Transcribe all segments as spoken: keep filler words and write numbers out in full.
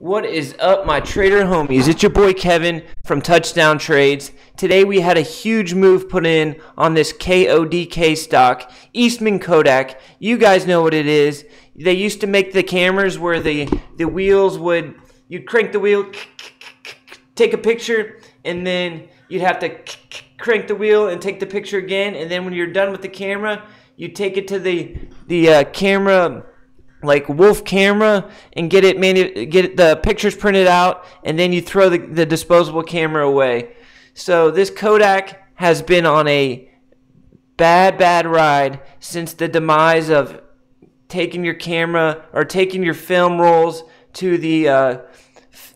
What is up, my trader homies? It's your boy Kevin from Touchdown Trades. Today we had a huge move put in on this K O D K stock, Eastman Kodak. You guys know what it is. They used to make the cameras where the, the wheels would, you'd crank the wheel, take a picture, and then you'd have to crank the wheel and take the picture again. And then when you're done with the camera, you take it to the, the uh, camera... like Wolf camera and get it manu get the pictures printed out, and then you throw the, the disposable camera away. So this Kodak has been on a bad, bad ride since the demise of taking your camera or taking your film rolls to the, uh,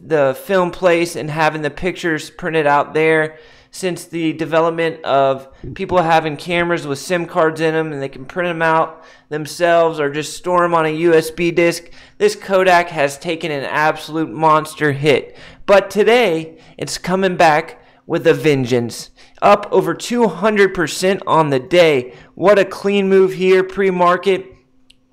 the film place and having the pictures printed out there. Since the development of people having cameras with SIM cards in them and they can print them out themselves or just store them on a U S B disk, this Kodak has taken an absolute monster hit. But today, it's coming back with a vengeance. Up over two hundred percent on the day. What a clean move here, pre-market.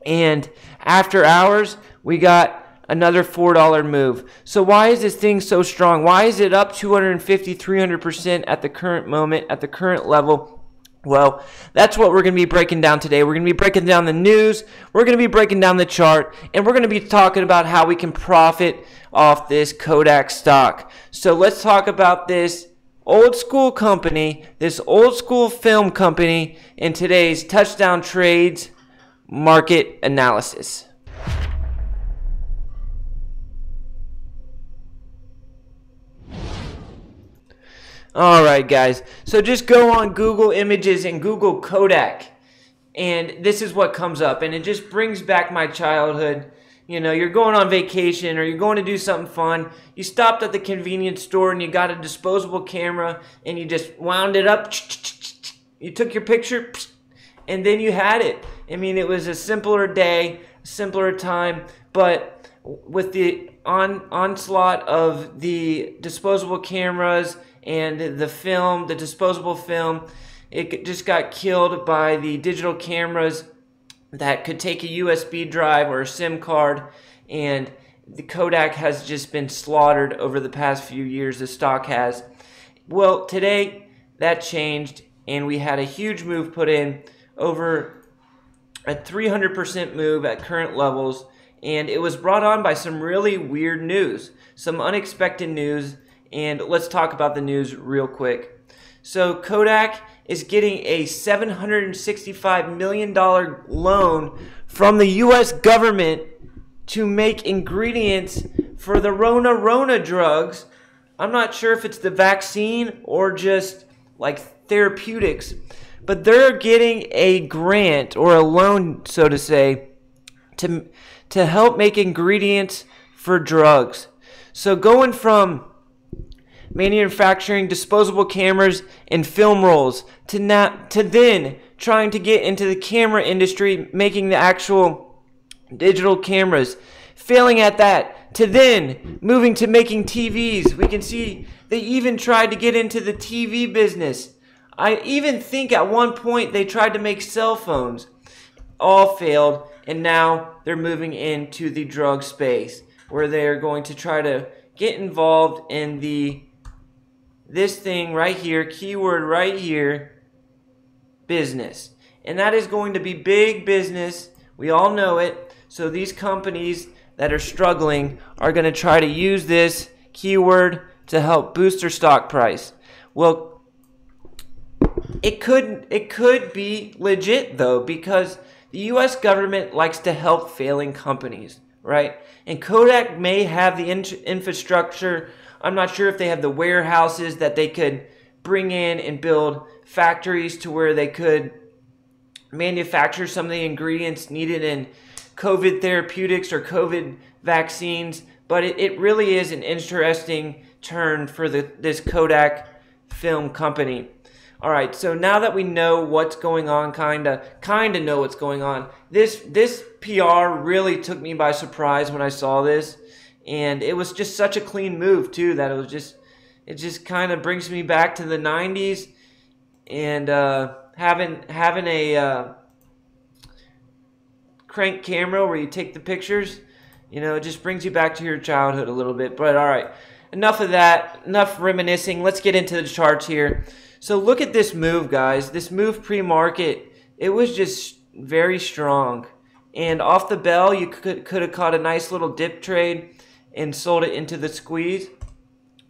And after hours, we got another four dollar move. So why is this thing so strong? Why is it up two hundred fifty, three hundred percent at the current moment, at the current level? Well, that's what we're going to be breaking down today. We're going to be breaking down the news. We're going to be breaking down the chart. And we're going to be talking about how we can profit off this Kodak stock. So let's talk about this old school company, this old school film company in today's Touchdown Trades market analysis. Alright guys, so just go on Google Images and Google Kodak, and this is what comes up, and it just brings back my childhood. You know, you're going on vacation or you're going to do something fun, you stopped at the convenience store and you got a disposable camera and you just wound it up, you took your picture, and then you had it. I mean, it was a simpler day, simpler time, but with the on onslaught of the disposable cameras and the film, the disposable film, it just got killed by the digital cameras that could take a U S B drive or a SIM card, and the Kodak has just been slaughtered over the past few years, the stock has. Well, today that changed, and we had a huge move put in, over a three hundred percent move at current levels, and it was brought on by some really weird news, some unexpected news. And let's talk about the news real quick. So Kodak is getting a seven hundred sixty-five million dollar loan from the U S government to make ingredients for the Rona Rona drugs. I'm not sure if it's the vaccine or just like therapeutics, but they're getting a grant or a loan, so to say, to, to help make ingredients for drugs. So going from manufacturing disposable cameras and film rolls to now to then trying to get into the camera industry, making the actual digital cameras, failing at that, to then moving to making T Vs. We can see they even tried to get into the T V business. I even think at one point they tried to make cell phones, all failed, and now they're moving into the drug space where they're going to try to get involved in the this thing right here, keyword right here, business. And that is going to be big business. We all know it. So these companies that are struggling are going to try to use this keyword to help boost their stock price. Well, it could, it could be legit though, because the U S government likes to help failing companies, right? And Kodak may have the in infrastructure. I'm not sure if they have the warehouses that they could bring in and build factories to where they could manufacture some of the ingredients needed in COVID therapeutics or COVID vaccines. But it, it really is an interesting turn for the, this Kodak film company. All right, so now that we know what's going on, kind of kind of know what's going on, this, this P R really took me by surprise when I saw this. And it was just such a clean move too, that it was just, it just kind of brings me back to the nineties, and uh, having having a uh, crank camera where you take the pictures. You know, it just brings you back to your childhood a little bit. But all right, enough of that, enough reminiscing. Let's get into the charts here. So look at this move, guys. This move pre-market, it was just very strong. And off the bell, you could, could have caught a nice little dip trade and sold it into the squeeze.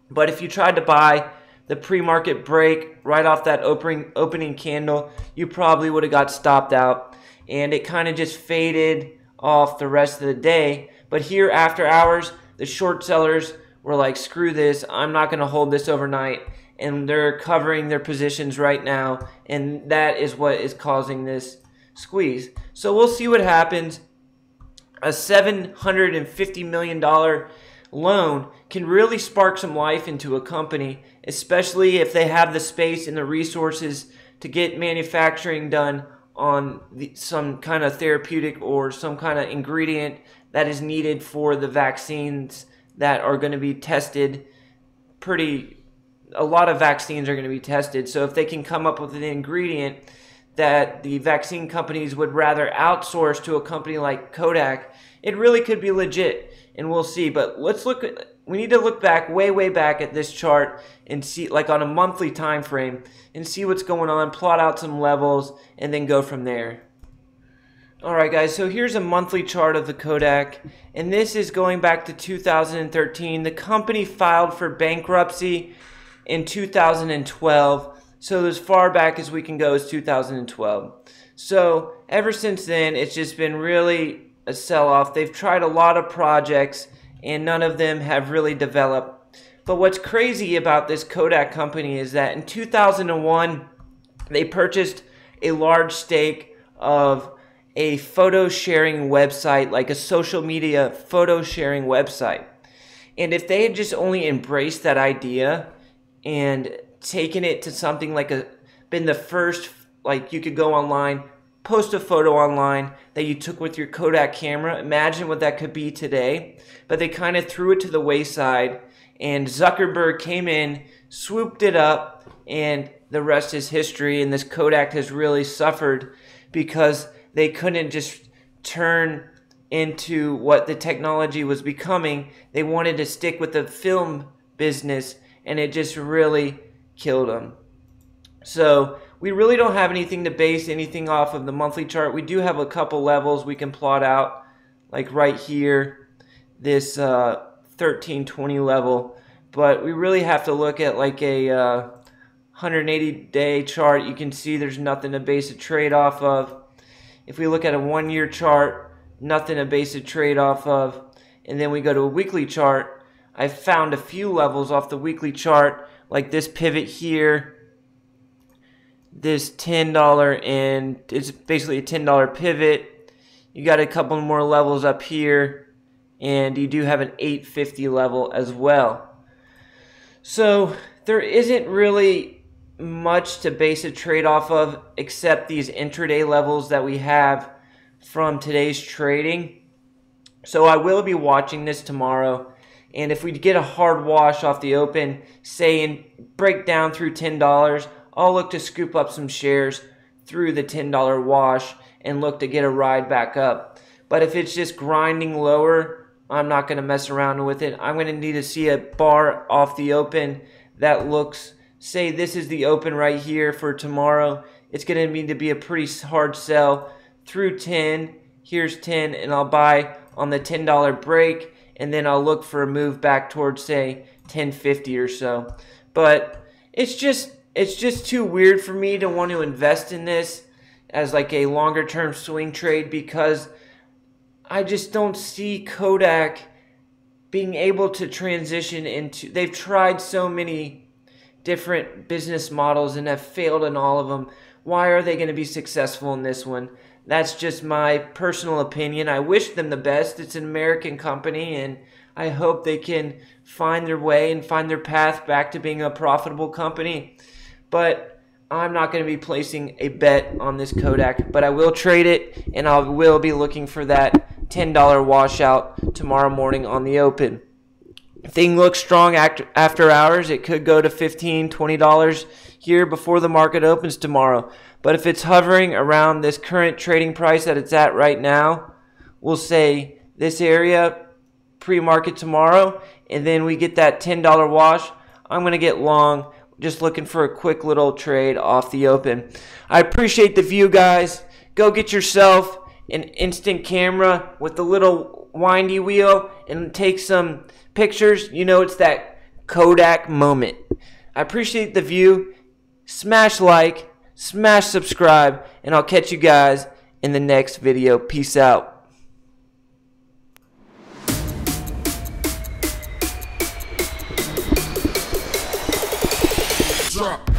But if you tried to buy the pre-market break right off that opening, opening candle, you probably would have got stopped out. And it kind of just faded off the rest of the day. But here after hours, the short sellers were like, screw this, I'm not going to hold this overnight. And they're covering their positions right now. And that is what is causing this squeeze. So we'll see what happens. A seven hundred fifty million dollar loan can really spark some life into a company, especially if they have the space and the resources to get manufacturing done on the, some kind of therapeutic or some kind of ingredient that is needed for the vaccines that are going to be tested. Pretty a lot of vaccines are going to be tested. So if they can come up with an ingredient that the vaccine companies would rather outsource to a company like Kodak, it really could be legit, and we'll see. But let's look at, we need to look back, way, way back at this chart and see, like on a monthly time frame, and see what's going on, plot out some levels, and then go from there. All right, guys, so here's a monthly chart of the Kodak, and this is going back to two thousand thirteen. The company filed for bankruptcy in two thousand twelve. So as far back as we can go is two thousand twelve. So ever since then, it's just been really a sell-off. They've tried a lot of projects, and none of them have really developed. But what's crazy about this Kodak company is that in two thousand one, they purchased a large stake of a photo-sharing website, like a social media photo-sharing website. And if they had just only embraced that idea and taken it to something like a been the first, like you could go online, post a photo online that you took with your Kodak camera, imagine what that could be today. But they kind of threw it to the wayside, and Zuckerberg came in, swooped it up, and the rest is history. And this Kodak has really suffered because they couldn't just turn into what the technology was becoming. They wanted to stick with the film business, and it just really killed them. So we really don't have anything to base anything off of the monthly chart. We do have a couple levels we can plot out, like right here, this uh, thirteen twenty level. But we really have to look at like a uh, one hundred eighty day chart. You can see there's nothing to base a trade off of. If we look at a one year chart, nothing to base a trade off of. And then we go to a weekly chart. I found a few levels off the weekly chart, like this pivot here, this ten dollar, and it's basically a ten dollar pivot. You got a couple more levels up here, and you do have an eight fifty level as well. So there isn't really much to base a trade off of except these intraday levels that we have from today's trading. So I will be watching this tomorrow. And if we get a hard wash off the open, say, and break down through ten dollars, I'll look to scoop up some shares through the ten dollar wash and look to get a ride back up. But if it's just grinding lower, I'm not going to mess around with it. I'm going to need to see a bar off the open that looks, say this is the open right here for tomorrow. It's going to need to be a pretty hard sell through ten. Here's ten, and I'll buy on the ten dollar break. And then I'll look for a move back towards, say, ten fifty or so. But it's just it's just too weird for me to want to invest in this as like a longer term swing trade, because I just don't see Kodak being able to transition into. They've tried so many different business models and have failed in all of them. Why are they going to be successful in this one? That's just my personal opinion. I wish them the best. It's an American company, and I hope they can find their way and find their path back to being a profitable company. But I'm not going to be placing a bet on this Kodak, but I will trade it, and I will be looking for that ten dollar washout tomorrow morning on the open. If things look strong after hours, it could go to fifteen dollars, twenty dollars here before the market opens tomorrow. But if it's hovering around this current trading price that it's at right now, we'll say this area, pre-market tomorrow, and then we get that ten dollar wash, I'm going to get long, just looking for a quick little trade off the open. I appreciate the view, guys. Go get yourself an instant camera with the little windy wheel and take some pictures. You know, it's that Kodak moment. I appreciate the view. Smash like, smash subscribe, and I'll catch you guys in the next video. Peace out. Drop.